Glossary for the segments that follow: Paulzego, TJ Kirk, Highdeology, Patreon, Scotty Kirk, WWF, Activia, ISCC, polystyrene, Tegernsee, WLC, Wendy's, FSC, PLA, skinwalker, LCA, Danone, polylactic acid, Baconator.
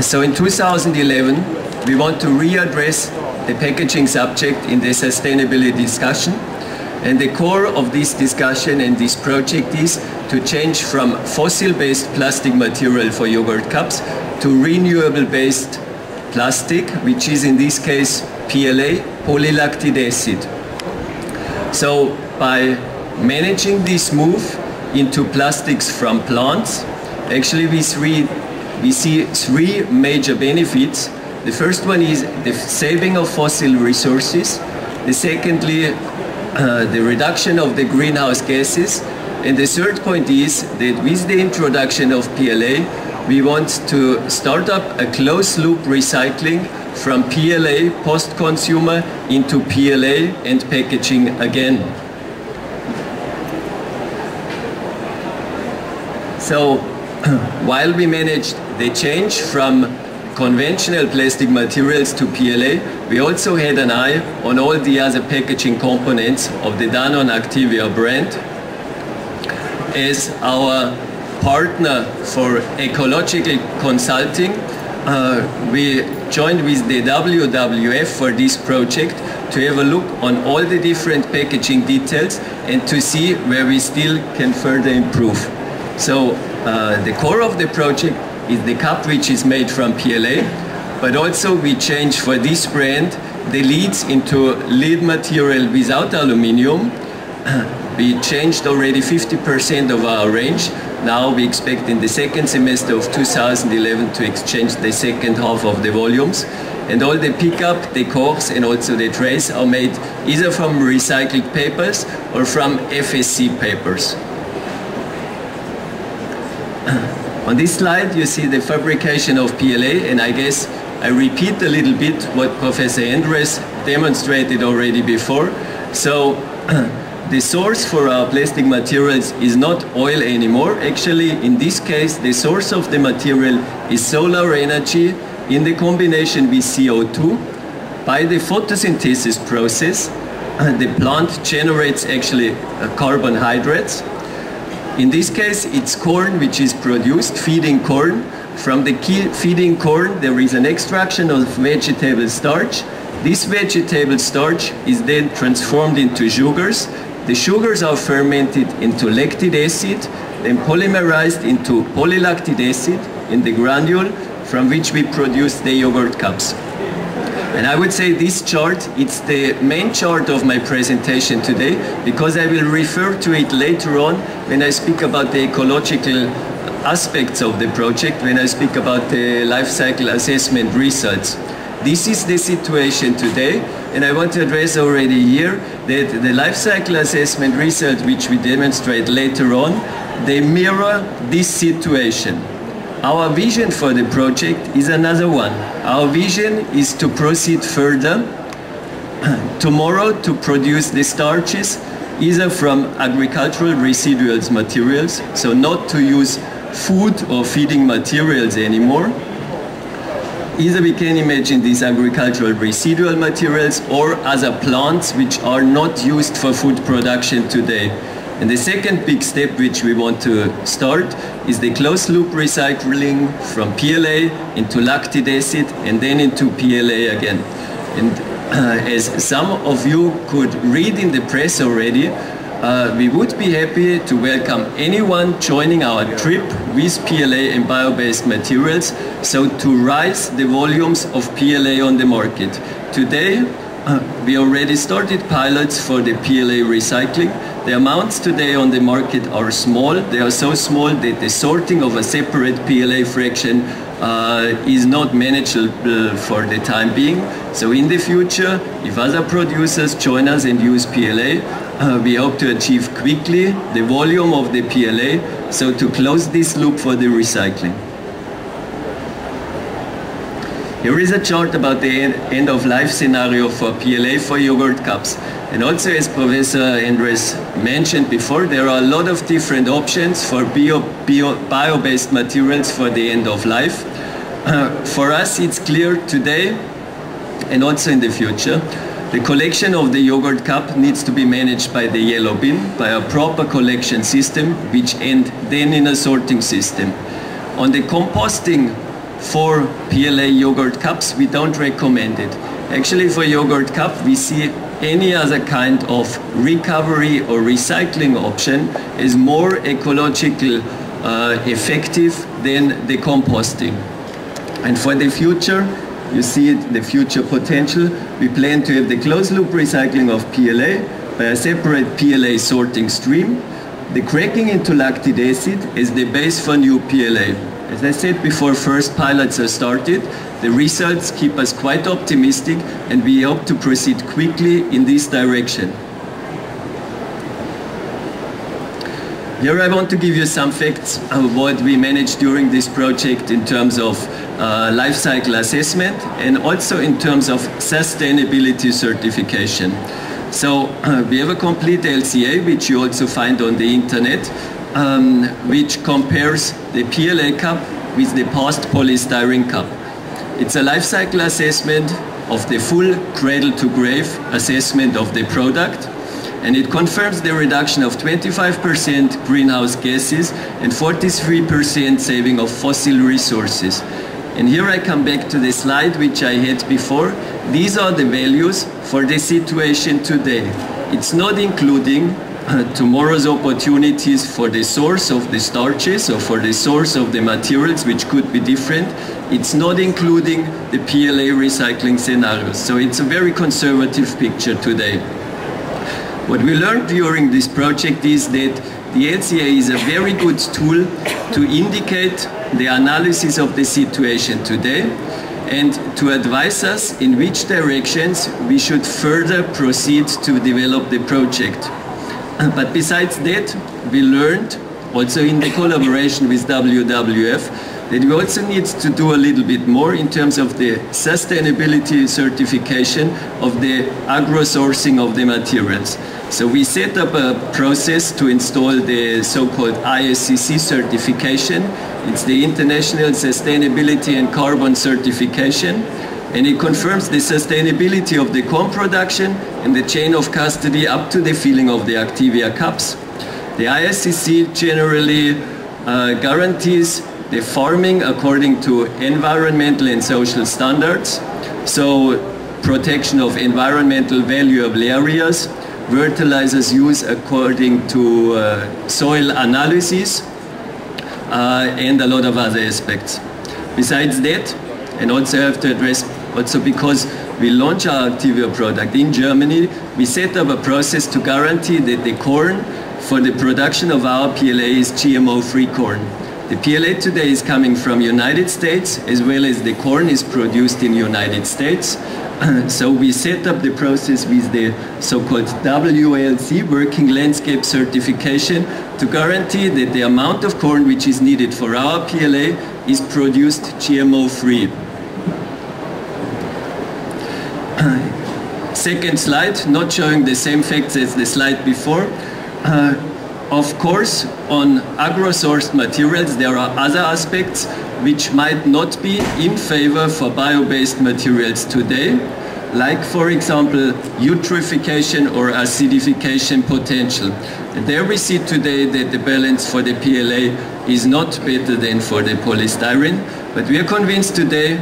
So in 2011, we want to readdress the packaging subject in the sustainability discussion. And the core of this discussion and this project is to change from fossil-based plastic material for yogurt cups to renewable-based plastic, which is in this case PLA, polylactic acid. So by managing this move into plastics from plants, actually we see three major benefits. The first one is the saving of fossil resources. The secondly, the reduction of the greenhouse gases, and the third point is that with the introduction of PLA we want to start up a closed-loop recycling from PLA post-consumer into PLA and packaging again. So while we managed the change from conventional plastic materials to PLA, we also had an eye on all the other packaging components of the Danone Activia brand. As our partner for ecological consulting, we joined with the WWF for this project to have a look on all the different packaging details and to see where we still can further improve. So the core of the project is the cup which is made from PLA, but also we change for this brand the lids into lead material without aluminium. We changed already 50% of our range. Now we expect in the second semester of 2011 to exchange the second half of the volumes. And all the pickup, the corks and also the trays are made either from recycled papers or from FSC papers. On this slide you see the fabrication of PLA, and I guess I repeat a little bit what Professor Andres demonstrated already before. So the source for our plastic materials is not oil anymore. Actually in this case the source of the material is solar energy in the combination with CO2. By the photosynthesis process the plant generates actually carbon hydrates. In this case, it's corn which is produced, feeding corn. From the feeding corn, there is an extraction of vegetable starch. This vegetable starch is then transformed into sugars. The sugars are fermented into lactic acid, then polymerized into polylactic acid in the granule, from which we produce the yogurt cups. And I would say this chart, it's the main chart of my presentation today, because I will refer to it later on when I speak about the ecological aspects of the project, when I speak about the life cycle assessment results. This is the situation today, and I want to address already here that the life cycle assessment result, which we demonstrate later on, they mirror this situation. Our vision for the project is another one. Our vision is to proceed further tomorrow to produce the starches either from agricultural residuals materials, so not to use food or feeding materials anymore. Either we can imagine these agricultural residual materials or other plants which are not used for food production today. And the second big step which we want to start is the closed-loop recycling from PLA into lactic acid and then into PLA again. And as some of you could read in the press already, we would be happy to welcome anyone joining our trip with PLA and bio-based materials, so to rise the volumes of PLA on the market. Today, we already started pilots for the PLA recycling. The amounts today on the market are small. They are so small that the sorting of a separate PLA fraction is not manageable for the time being. So in the future, if other producers join us and use PLA, we hope to achieve quickly the volume of the PLA, so to close this loop for the recycling. Here is a chart about the end-of-life scenario for PLA for yogurt cups. And also, as Professor Andres mentioned before, there are a lot of different options for bio-based materials for the end-of-life. For us, it's clear today and also in the future, the collection of the yogurt cup needs to be managed by the yellow bin, by a proper collection system, which ends then in a sorting system. On the composting For PLA yogurt cups, we don't recommend it. Actually, for yogurt cup, we see any other kind of recovery or recycling option is more ecological effective than the composting. And for the future, you see it, the future potential, we plan to have the closed-loop recycling of PLA by a separate PLA sorting stream. The cracking into lactic acid is the base for new PLA. As I said before, first pilots are started. The results keep us quite optimistic, and we hope to proceed quickly in this direction. Here I want to give you some facts of what we managed during this project in terms of life cycle assessment and also in terms of sustainability certification. So we have a complete LCA, which you also find on the internet, which compares the PLA cup with the past polystyrene cup. It's a life cycle assessment of the full cradle-to-grave assessment of the product. And it confirms the reduction of 25% greenhouse gases and 43% saving of fossil resources. And here I come back to the slide which I had before. These are the values for the situation today. It's not including tomorrow's opportunities for the source of the starches or for the source of the materials, which could be different. It's not including the PLA recycling scenarios. So it's a very conservative picture today. What we learned during this project is that the LCA is a very good tool to indicate the analysis of the situation today and to advise us in which directions we should further proceed to develop the project. But besides that, we learned also in the collaboration with WWF that we also need to do a little bit more in terms of the sustainability certification of the agro-sourcing of the materials. So we set up a process to install the so-called ISCC certification. It's the International Sustainability and Carbon Certification, and it confirms the sustainability of the corn production and the chain of custody up to the filling of the Activia cups. The ISCC generally guarantees the farming according to environmental and social standards, so protection of environmental valuable areas, fertilizers use according to soil analysis, and a lot of other aspects. Besides that, and also have to address, also because we launch our Activia product in Germany, we set up a process to guarantee that the corn for the production of our PLA is GMO-free corn. The PLA today is coming from United States, as well as the corn is produced in United States. So we set up the process with the so-called WLC, Working Landscape Certification, to guarantee that the amount of corn which is needed for our PLA is produced GMO-free. Second slide, not showing the same facts as the slide before. Of course, on agro-sourced materials, there are other aspects which might not be in favor for bio-based materials today, like, for example, eutrophication or acidification potential. And there we see today that the balance for the PLA is not better than for the polystyrene. But we are convinced today,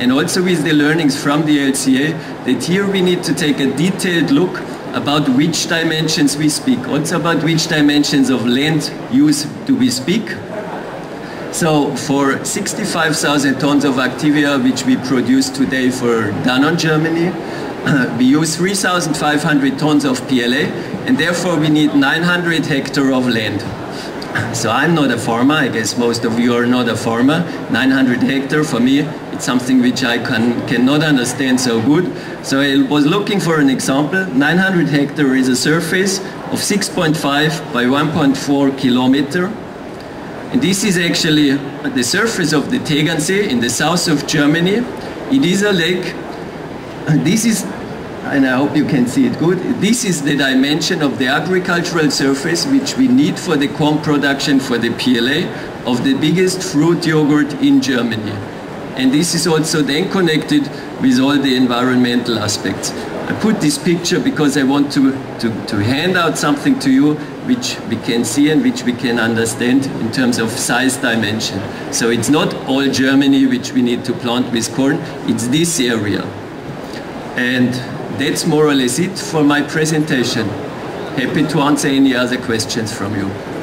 and also with the learnings from the LCA, that here we need to take a detailed look about which dimensions we speak, also about which dimensions of land use do we speak. So for 65,000 tons of Activia, which we produce today for Danone Germany, we use 3,500 tons of PLA, and therefore we need 900 hectares of land. So I'm not a farmer, I guess most of you are not a farmer. 900 hectares for me, it's something which I cannot understand so good. So I was looking for an example. 900 hectares is a surface of 6.5 by 1.4 kilometer. And this is actually the surface of the Tegernsee in the south of Germany. It is a lake. This is, and I hope you can see it good, this is the dimension of the agricultural surface which we need for the corn production for the PLA of the biggest fruit yogurt in Germany. And this is also then connected with all the environmental aspects. I put this picture because I want to hand out something to you which we can see and which we can understand in terms of size dimension. So it's not all Germany which we need to plant with corn, it's this area. And that's more or less it for my presentation. Happy to answer any other questions from you.